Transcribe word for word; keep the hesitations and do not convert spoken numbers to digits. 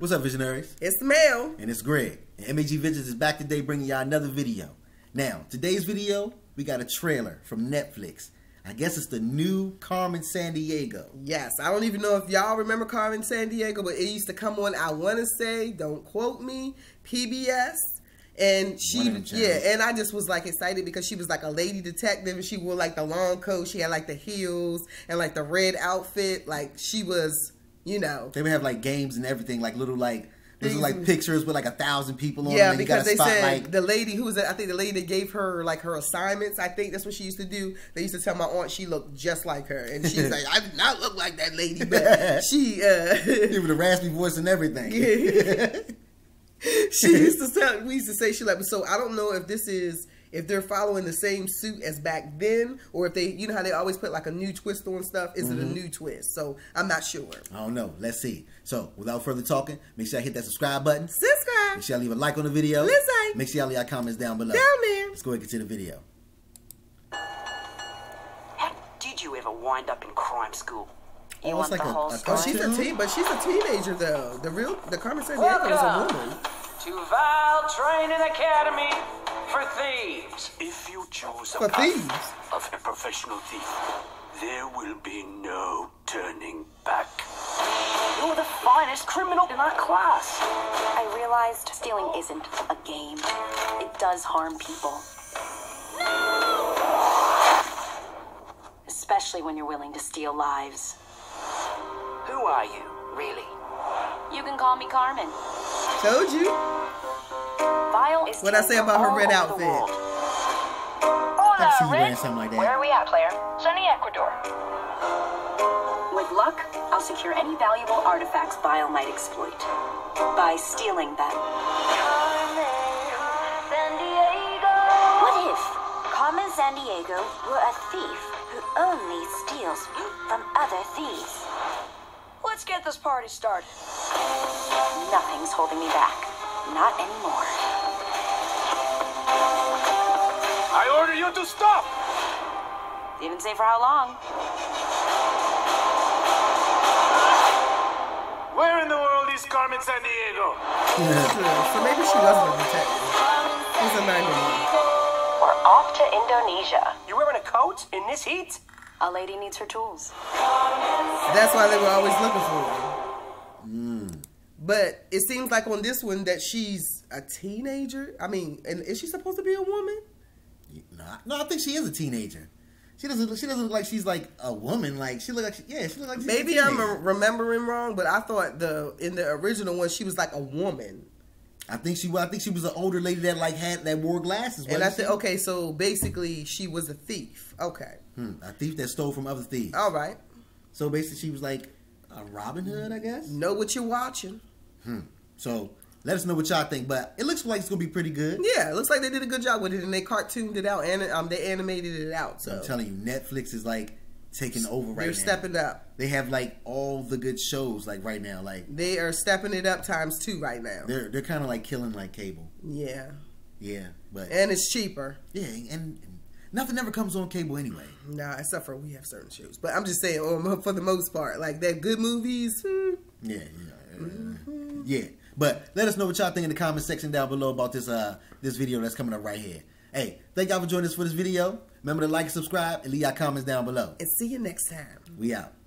What's up, visionaries? It's Mel. And it's Greg. And M A G Visions is back today bringing y'all another video. Now, today's video, we got a trailer from Netflix. I guess it's the new Carmen Sandiego. Yes, I don't even know if y'all remember Carmen Sandiego, but it used to come on, I want to say, don't quote me, P B S. And she, yeah, and I just was like excited because she was like a lady detective and she wore like the long coat. She had like the heels and like the red outfit. Like she was, you know. They would have like games and everything, like little like, these are like pictures with like a thousand people on. Yeah, them, and because you got a they spotlight. Said the lady who was, I think the lady that gave her like her assignments. I think that's what she used to do. They used to tell my aunt she looked just like her, and she's like, I did not look like that lady, but she. Uh, Even the raspy voice and everything. Yeah. She used to tell. We used to say she like. So I don't know if this is. If they're following the same suit as back then, or if they, you know how they always put like a new twist on stuff, is mm-hmm. it a new twist? So I'm not sure. I don't know. Let's see. So without further talking, make sure I hit that subscribe button. Subscribe. Make sure y'all leave a like on the video. Listen. Make sure y'all leave your comments down below. Down there. Let's go ahead and get to the video. How did you ever wind up in crime school? You oh, want like the a, whole a story? Oh, she's a teen, but she's a teenager though. The real, the Carmen Sandiego is a woman. To Vile Training Academy. For thieves, if you choose a path of a professional thief, there will be no turning back. You're the finest criminal in our class. I realized stealing isn't a game. It does harm people. No! Especially when you're willing to steal lives. Who are you, really? You can call me Carmen. Told you. What I say about her red outfit? Hola, Red. Like where are we at, player? Sunny Ecuador. With luck, I'll secure any valuable artifacts Vile might exploit by stealing them. Carmen Sandiego. What if Carmen Sandiego were a thief who only steals from other thieves? Let's get this party started. Nothing's holding me back. Not anymore. I order you to stop! Didn't say for how long. Where in the world is Carmen Sandiego? So maybe she wasn't a detective. She's a nine one one. We're off to Indonesia. You're wearing a coat in this heat? A lady needs her tools. That's why they were always looking for her. Mm. But it seems like on this one that she's a teenager. I mean, and is she supposed to be a woman? No, no, I think she is a teenager. She doesn't. She doesn't look like she's like a woman. Like she look like she, yeah. She look like she's maybe a teenager. I'm remembering wrong, but I thought the in the original one she was like a woman. I think she. I think she was an older lady that like had that wore glasses. And I said, okay, so basically she was a thief. Okay, hmm, a thief that stole from other thieves. All right. So basically, she was like a Robin Hood, I guess. Know what you're watching. Hmm. So. Let us know what y'all think, but it looks like it's gonna be pretty good. Yeah, it looks like they did a good job with it, and they cartooned it out, and um, they animated it out. So I'm telling you, Netflix is like taking over right now. They're stepping up. They have like all the good shows like right now. Like they are stepping it up times two right now. They're they're kind of like killing like cable. Yeah. Yeah, but and it's cheaper. Yeah, and. and Nothing ever comes on cable anyway. Nah, except for we have certain shows. But I'm just saying, um, for the most part, like they're good movies. Hmm. Yeah, yeah, mm-hmm. yeah. But let us know what y'all think in the comment section down below about this uh this video that's coming up right here. Hey, thank y'all for joining us for this video. Remember to like and subscribe and leave y'all comments down below. And see you next time. We out.